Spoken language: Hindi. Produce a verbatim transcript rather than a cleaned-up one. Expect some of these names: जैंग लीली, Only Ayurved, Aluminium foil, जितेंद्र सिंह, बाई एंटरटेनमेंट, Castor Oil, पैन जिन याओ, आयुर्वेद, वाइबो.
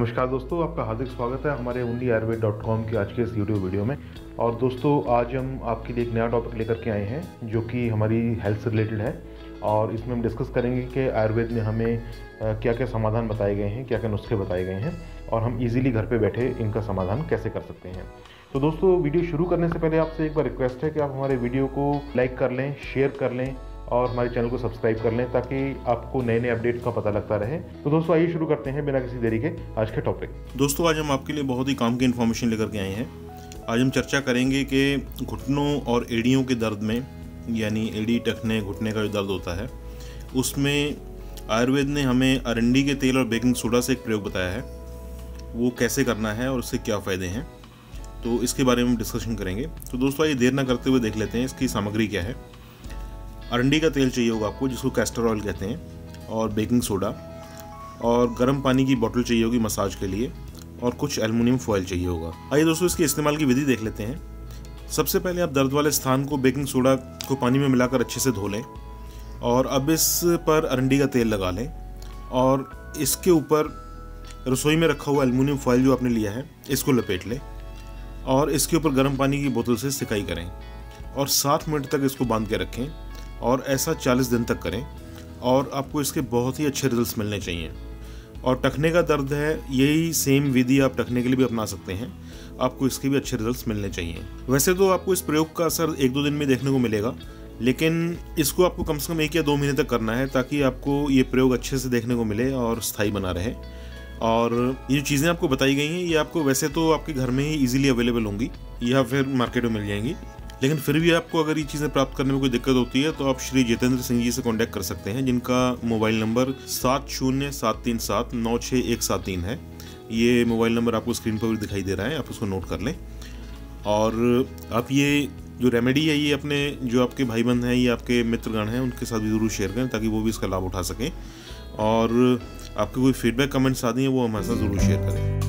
नमस्कार दोस्तों, आपका हार्दिक स्वागत है हमारे ओनली आयुर्वेद डॉट कॉम की आज के इस यूट्यूब वीडियो में। और दोस्तों आज हम आपके लिए एक नया टॉपिक लेकर के आए हैं जो कि हमारी हेल्थ से रिलेटेड है। और इसमें हम डिस्कस करेंगे कि आयुर्वेद में हमें क्या क्या समाधान बताए गए हैं, क्या क्या नुस्खे बताए गए हैं और हम इजीली घर पे बैठे इनका समाधान कैसे कर सकते हैं। तो दोस्तों वीडियो शुरू करने से पहले आपसे एक बार रिक्वेस्ट है कि आप हमारे वीडियो को लाइक कर लें, शेयर कर लें और हमारे चैनल को सब्सक्राइब कर लें ताकि आपको नए नए अपडेट का पता लगता रहे। तो दोस्तों आइए शुरू करते हैं बिना किसी देरी के आज के टॉपिक। दोस्तों आज हम आपके लिए बहुत ही काम की इन्फॉर्मेशन लेकर के आए हैं। आज हम चर्चा करेंगे कि घुटनों और एड़ियों के दर्द में, यानी एड़ी, टखने, घुटने का जो दर्द होता है, उसमें आयुर्वेद ने हमें अरंडी के तेल और बेकिंग सोडा से एक प्रयोग बताया है, वो कैसे करना है और उससे क्या फ़ायदे हैं, तो इसके बारे में हम डिस्कशन करेंगे। तो दोस्तों ये देर ना करते हुए देख लेते हैं इसकी सामग्री क्या है। अरंडी का तेल चाहिए होगा आपको, जिसको कैस्टर ऑयल कहते हैं, और बेकिंग सोडा और गर्म पानी की बोतल चाहिए होगी मसाज के लिए, और कुछ एल्युमिनियम फॉयल चाहिए होगा। आइए दोस्तों इसके इस्तेमाल की विधि देख लेते हैं। सबसे पहले आप दर्द वाले स्थान को बेकिंग सोडा को पानी में मिलाकर अच्छे से धो लें और अब इस पर अरंडी का तेल लगा लें और इसके ऊपर रसोई में रखा हुआ एल्युमिनियम फॉयल जो आपने लिया है इसको लपेट लें और इसके ऊपर गर्म पानी की बोतल से सिकाई करें और सात मिनट तक इसको बांध के रखें और ऐसा चालीस दिन तक करें और आपको इसके बहुत ही अच्छे रिजल्ट्स मिलने चाहिए। और टखने का दर्द है, यही सेम विधि आप टखने के लिए भी अपना सकते हैं, आपको इसके भी अच्छे रिजल्ट्स मिलने चाहिए। वैसे तो आपको इस प्रयोग का असर एक दो दिन में देखने को मिलेगा, लेकिन इसको आपको कम से कम एक या दो महीने तक करना है ताकि आपको ये प्रयोग अच्छे से देखने को मिले और स्थायी बना रहे। और ये जो चीज़ें आपको बताई गई हैं ये आपको वैसे तो आपके घर में ही ईजिली अवेलेबल होंगी या फिर मार्केट में मिल जाएंगी, लेकिन फिर भी आपको अगर ये चीज़ें प्राप्त करने में कोई दिक्कत होती है तो आप श्री जितेंद्र सिंह जी से कांटेक्ट कर सकते हैं, जिनका मोबाइल नंबर सात शून्य सात तीन सात नौ छः एक सात तीन है। ये मोबाइल नंबर आपको स्क्रीन पर भी दिखाई दे रहा है, आप उसको नोट कर लें। और आप ये जो रेमेडी है ये अपने जो आपके भाई बंध हैं या आपके मित्रगण हैं उनके साथ भी ज़रूर शेयर करें ताकि वो भी इसका लाभ उठा सकें। और आपके कोई फीडबैक कमेंट्स आती हैं वो हमारे साथ ज़रूर शेयर करें।